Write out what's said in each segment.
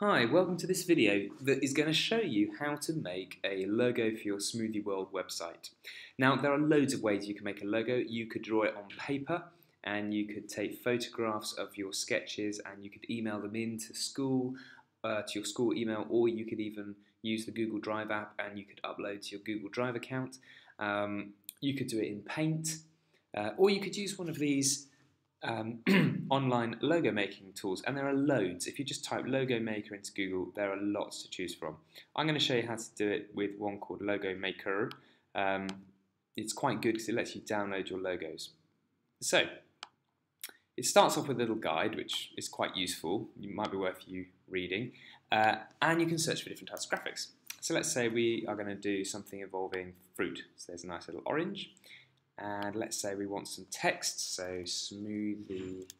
Hi, welcome to this video that is going to show you how to make a logo for your Smoothie World website. Now, there are loads of ways you can make a logo. You could draw it on paper, and you could take photographs of your sketches, and you could email them in to school, to your school email, or you could even use the Google Drive app and you could upload to your Google Drive account. You could do it in Paint, or you could use one of these online logo making tools, and there are loads. If you just type Logo Maker into Google, there are lots to choose from. I'm going to show you how to do it with one called Logo Maker. It's quite good because it lets you download your logos. So it starts off with a little guide, which is quite useful. It might be worth you reading, and you can search for different types of graphics. So let's say we are going to do something involving fruit. So there's a nice little orange. And let's say we want some text, so Smoothie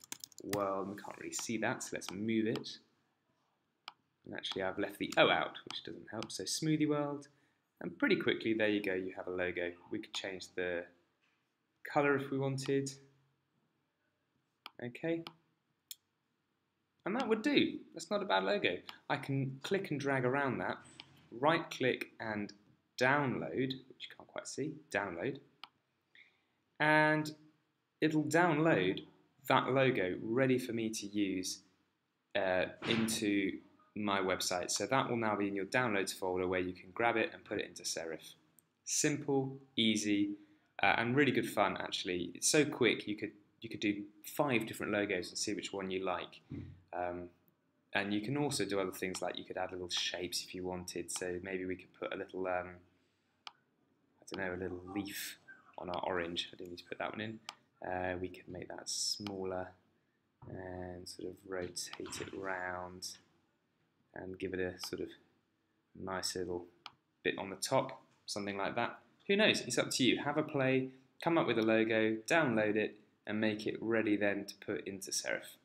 World, we can't really see that, so let's move it. And actually I've left the O out, which doesn't help, so Smoothie World. And pretty quickly, there you go, you have a logo. We could change the colour if we wanted. Okay. And that would do. That's not a bad logo. I can click and drag around that, right click and download, which you can't quite see, download. And it'll download that logo ready for me to use into my website. So that will now be in your downloads folder where you can grab it and put it into serif. Simple, easy, and really good fun actually. It's so quick, you could do 5 different logos and see which one you like. And you can also do other things, like you could add little shapes if you wanted. So maybe we could put a little, I don't know, a little leaf on our orange. I didn't need to put that one in. We can make that smaller and sort of rotate it round and give it a sort of nice little bit on the top, something like that. Who knows? It's up to you. Have a play, come up with a logo, download it, and make it ready then to put into serif.